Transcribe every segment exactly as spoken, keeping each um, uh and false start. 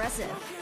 impressive.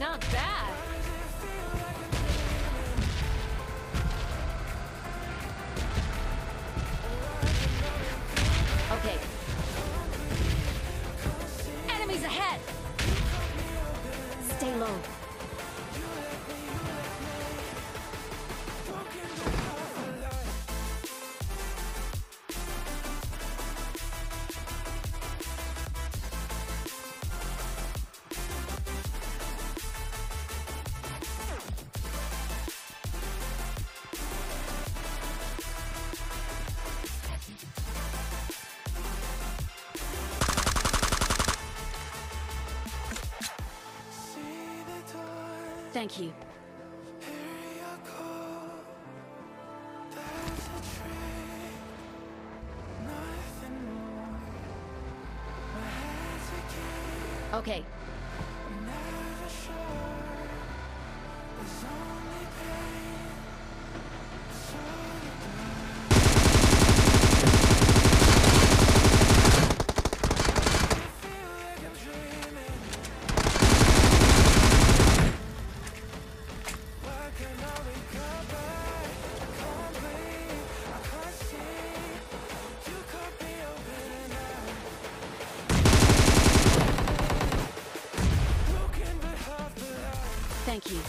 Not bad. Okay. Enemies ahead. Stay low. Thank you. Okay. Thank you.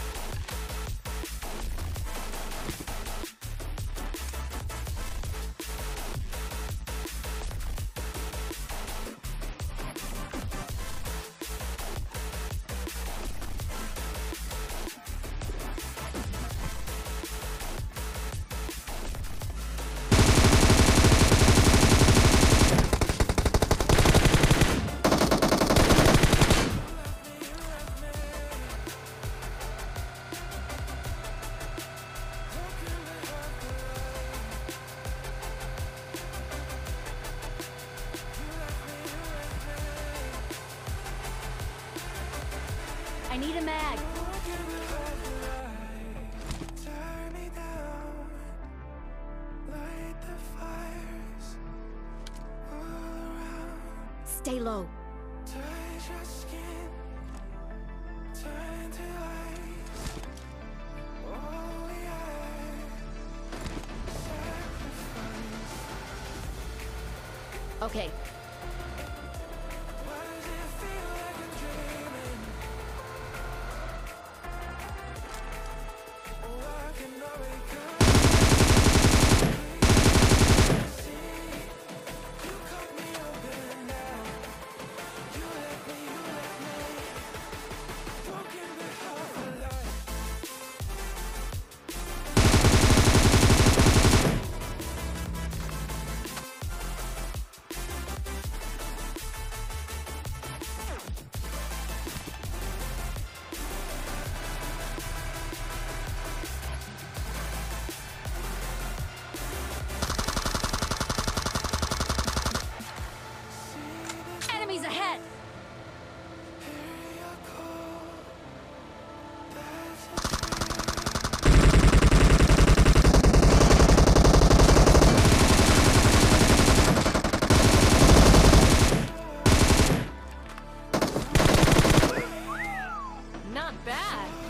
I need a mag. Turn me down. Light the fires all around. Stay low. Touch your skin. Turn to ice. All we are. Sacrifice. Okay. Not bad.